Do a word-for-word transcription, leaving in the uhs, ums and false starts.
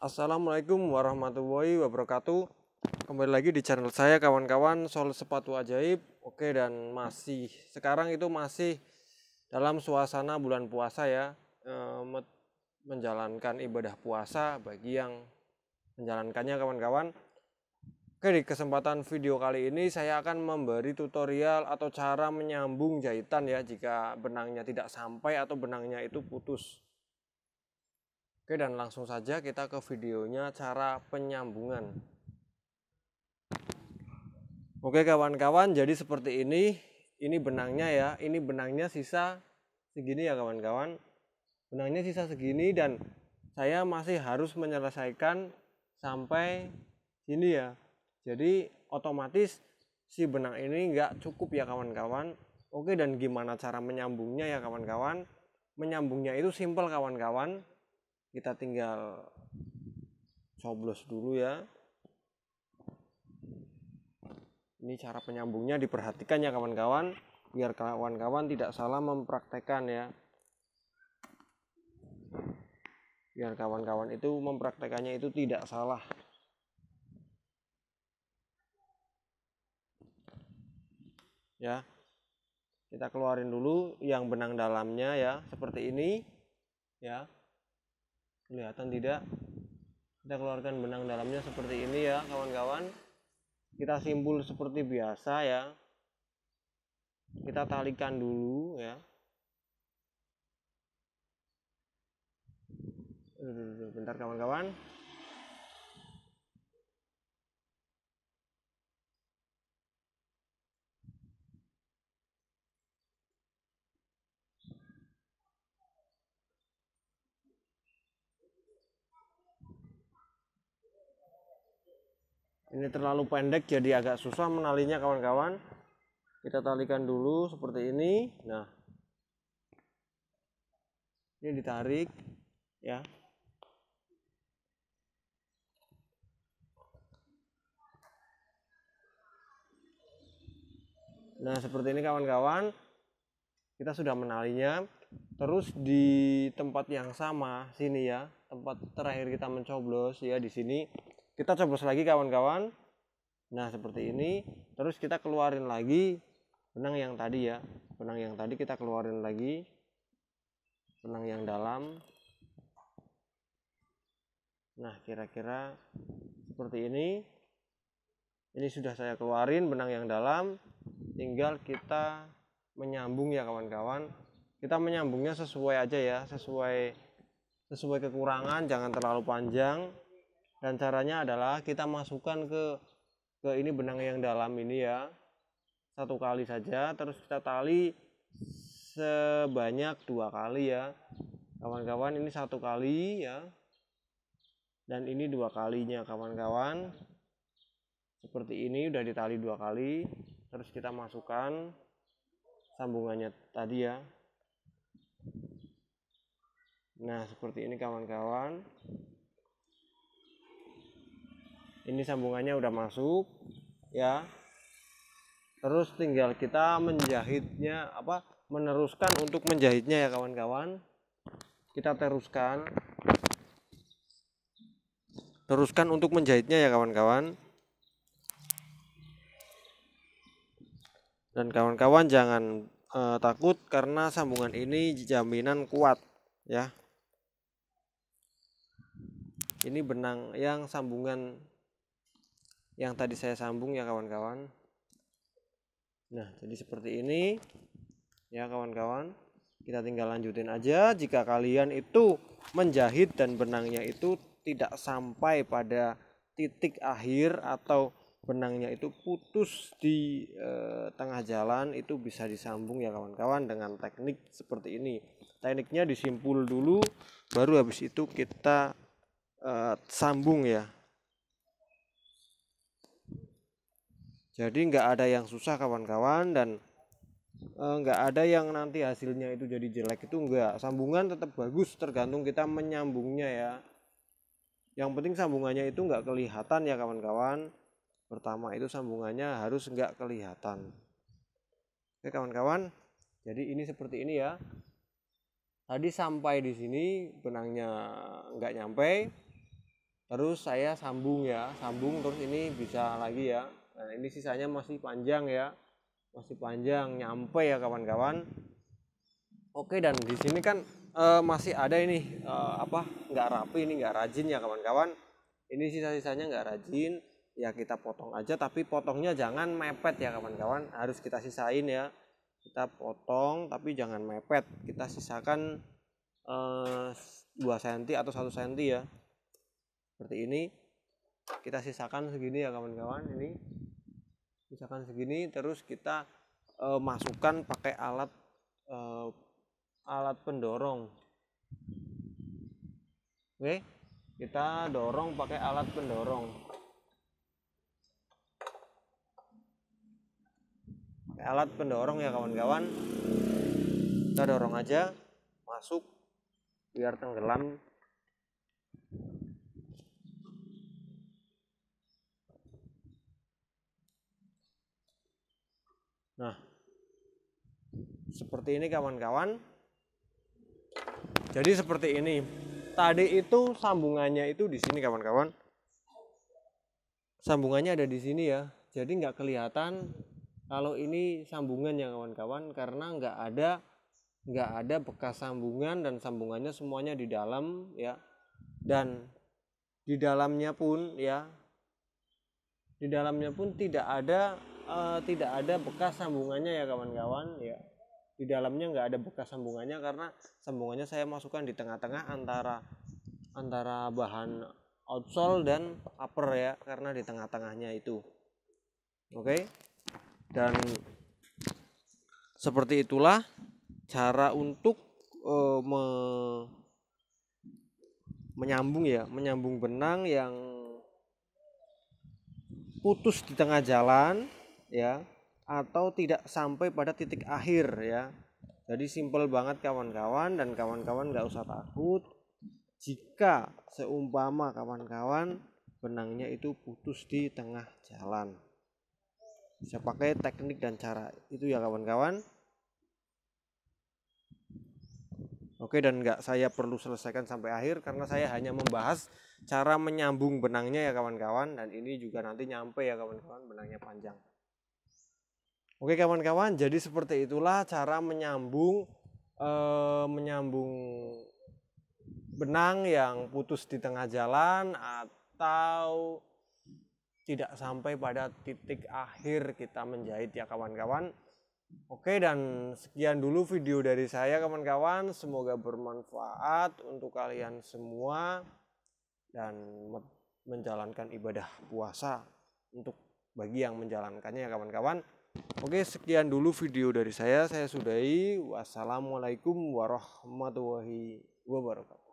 Assalamualaikum warahmatullahi wabarakatuh. Kembali lagi di channel saya kawan-kawan Sol Sepatu Ajaib. Oke, dan masih sekarang itu masih dalam suasana bulan puasa ya, e, menjalankan ibadah puasa bagi yang menjalankannya kawan-kawan. Oke, di kesempatan video kali ini saya akan memberi tutorial atau cara menyambung jahitan ya jika benangnya tidak sampai atau benangnya itu putus. Oke, dan langsung saja kita ke videonya, cara penyambungan. Oke kawan-kawan, jadi seperti ini. Ini benangnya ya, ini benangnya sisa segini ya kawan-kawan. Benangnya sisa segini dan saya masih harus menyelesaikan sampai sini ya. Jadi otomatis si benang ini nggak cukup ya kawan-kawan. Oke, dan gimana cara menyambungnya ya kawan-kawan? Menyambungnya itu simpel kawan-kawan. Kita tinggal coblos dulu ya. Ini cara penyambungnya, diperhatikan ya kawan-kawan, biar kawan-kawan tidak salah mempraktekkan ya, biar kawan-kawan itu mempraktekannya itu tidak salah. Ya, kita keluarin dulu yang benang dalamnya ya, seperti ini ya. Kelihatan tidak? Kita keluarkan benang dalamnya seperti ini ya kawan-kawan. Kita simpul seperti biasa ya. Kita talikan dulu ya. Bentar kawan-kawan. Ini terlalu pendek jadi agak susah menalinya kawan-kawan. Kita talikan dulu seperti ini. Nah, ini ditarik ya. Nah, seperti ini kawan-kawan. Kita sudah menalinya. Terus di tempat yang sama sini ya, tempat terakhir kita mencoblos ya, di sini kita coblos lagi kawan-kawan. Nah, seperti ini. Terus kita keluarin lagi benang yang tadi ya. Benang yang tadi kita keluarin lagi. Benang yang dalam. Nah, kira-kira seperti ini. Ini sudah saya keluarin benang yang dalam. Tinggal kita menyambung ya kawan-kawan. Kita menyambungnya sesuai aja ya, sesuai sesuai kekurangan, jangan terlalu panjang. Dan caranya adalah kita masukkan ke ke ini benang yang dalam ini ya, satu kali saja, terus kita tali sebanyak dua kali ya kawan-kawan. Ini satu kali ya, dan ini dua kalinya kawan-kawan. Seperti ini, udah ditali dua kali, terus kita masukkan sambungannya tadi ya. Nah, seperti ini kawan-kawan. Ini sambungannya udah masuk ya. Terus tinggal kita menjahitnya, apa meneruskan untuk menjahitnya ya kawan-kawan. Kita teruskan teruskan untuk menjahitnya ya kawan-kawan. Dan kawan-kawan jangan eh, takut karena sambungan ini jaminan kuat ya. Ini benang yang sambungan yang tadi saya sambung ya kawan-kawan. Nah, jadi seperti ini ya kawan-kawan. Kita tinggal lanjutin aja. Jika kalian itu menjahit dan benangnya itu tidak sampai pada titik akhir atau benangnya itu putus di eh, tengah jalan, itu bisa disambung ya kawan-kawan dengan teknik seperti ini. Tekniknya disimpul dulu, baru habis itu kita eh, sambung ya. Jadi nggak ada yang susah kawan-kawan, dan e, nggak ada yang nanti hasilnya itu jadi jelek, itu enggak. Sambungan tetap bagus, tergantung kita menyambungnya ya. Yang penting sambungannya itu nggak kelihatan ya kawan-kawan. Pertama itu sambungannya harus nggak kelihatan. Oke kawan-kawan, jadi ini seperti ini ya. Tadi sampai di sini benangnya nggak nyampe. Terus saya sambung ya, sambung terus ini bisa lagi ya. Nah, ini sisanya masih panjang ya. Masih panjang, nyampe ya kawan-kawan. Oke, dan di sini kan e, masih ada ini e, apa? Nggak rapi, ini nggak rajin ya kawan-kawan. Ini sisa-sisanya nggak rajin. Ya kita potong aja, tapi potongnya jangan mepet ya kawan-kawan. Harus kita sisain ya. Kita potong tapi jangan mepet. Kita sisakan e, dua senti atau satu senti ya. Seperti ini kita sisakan segini ya kawan-kawan, ini sisakan segini terus kita e, masukkan pakai alat e, alat pendorong. Oke, kita dorong pakai alat pendorong, pakai alat pendorong ya kawan-kawan. Kita dorong aja masuk biar tenggelam. Nah, seperti ini kawan-kawan. Jadi seperti ini. Tadi itu sambungannya itu di sini kawan-kawan. Sambungannya ada di sini ya. Jadi nggak kelihatan kalau ini sambungannya kawan-kawan, karena nggak ada nggak ada bekas sambungan dan sambungannya semuanya di dalam ya. Dan di dalamnya pun ya, di dalamnya pun tidak ada Uh, tidak ada bekas sambungannya ya kawan-kawan ya. Di dalamnya nggak ada bekas sambungannya karena sambungannya saya masukkan di tengah-tengah antara antara bahan outsole dan upper ya, karena di tengah-tengahnya itu. Oke, okay? Dan seperti itulah cara untuk uh, me menyambung ya, menyambung benang yang putus di tengah jalan ya, atau tidak sampai pada titik akhir ya. Jadi simpel banget kawan-kawan, dan kawan-kawan nggak usah takut jika seumpama kawan-kawan benangnya itu putus di tengah jalan. Bisa pakai teknik dan cara itu ya kawan-kawan. Oke, dan nggak saya perlu selesaikan sampai akhir karena saya hanya membahas cara menyambung benangnya ya kawan-kawan, dan ini juga nanti nyampe ya kawan-kawan, benangnya panjang. Oke kawan-kawan, jadi seperti itulah cara menyambung eh, menyambung benang yang putus di tengah jalan atau tidak sampai pada titik akhir kita menjahit ya kawan-kawan. Oke, dan sekian dulu video dari saya kawan-kawan, semoga bermanfaat untuk kalian semua dan menjalankan ibadah puasa untuk bagi yang menjalankannya ya kawan-kawan. Oke, sekian dulu video dari saya. Saya sudahi. Wassalamualaikum warahmatullahi wabarakatuh.